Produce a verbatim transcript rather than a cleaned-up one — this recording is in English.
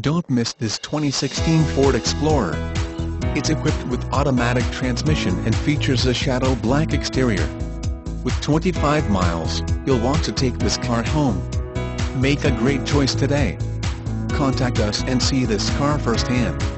Don't miss this twenty sixteen Ford Explorer. It's equipped with automatic transmission and features a shadow black exterior. With twenty-five miles, you'll want to take this car home. Make a great choice today. Contact us and see this car firsthand.